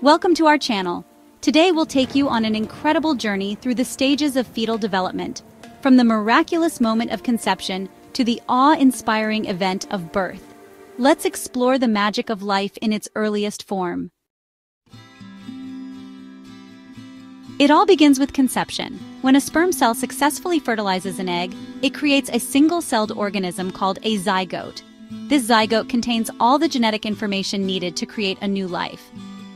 Welcome to our channel. Today we'll take you on an incredible journey through the stages of fetal development, from the miraculous moment of conception to the awe-inspiring event of birth. Let's explore the magic of life in its earliest form. It all begins with conception. When a sperm cell successfully fertilizes an egg, it creates a single-celled organism called a zygote. This zygote contains all the genetic information needed to create a new life.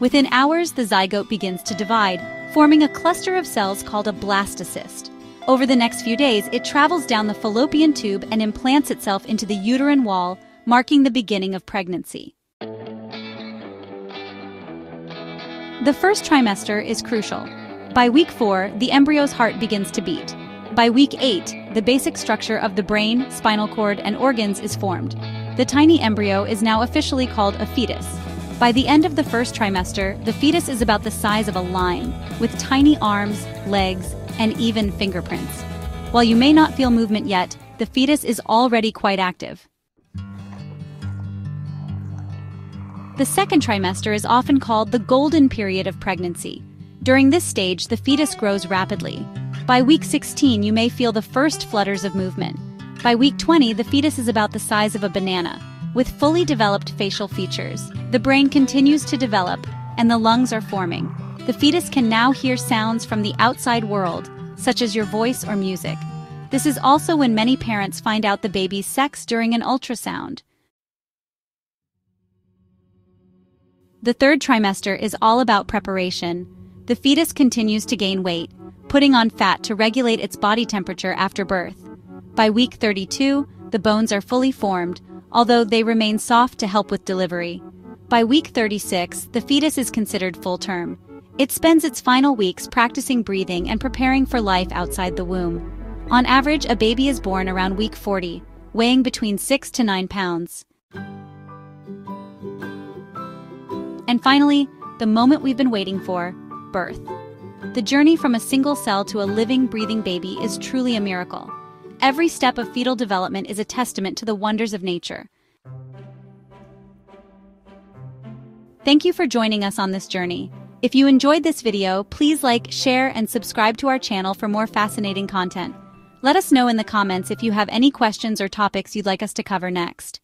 Within hours, the zygote begins to divide, forming a cluster of cells called a blastocyst. Over the next few days, it travels down the fallopian tube and implants itself into the uterine wall, marking the beginning of pregnancy. The first trimester is crucial. By week 4, the embryo's heart begins to beat. By week 8, the basic structure of the brain, spinal cord, and organs is formed. The tiny embryo is now officially called a fetus. By the end of the first trimester, the fetus is about the size of a lime, with tiny arms, legs, and even fingerprints. While you may not feel movement yet, the fetus is already quite active. The second trimester is often called the golden period of pregnancy. During this stage, the fetus grows rapidly. By week 16, you may feel the first flutters of movement. By week 20, the fetus is about the size of a banana, with fully developed facial features. The brain continues to develop, and the lungs are forming. The fetus can now hear sounds from the outside world, such as your voice or music. This is also when many parents find out the baby's sex during an ultrasound. The third trimester is all about preparation. The fetus continues to gain weight, putting on fat to regulate its body temperature after birth. By week 32, the bones are fully formed, although they remain soft to help with delivery. By week 36, the fetus is considered full term. It spends its final weeks practicing breathing and preparing for life outside the womb. On average, a baby is born around week 40, weighing between 6 to 9 pounds. And finally, the moment we've been waiting for, birth. The journey from a single cell to a living, breathing baby is truly a miracle. Every step of fetal development is a testament to the wonders of nature. Thank you for joining us on this journey. If you enjoyed this video, please like, share, and subscribe to our channel for more fascinating content. Let us know in the comments if you have any questions or topics you'd like us to cover next.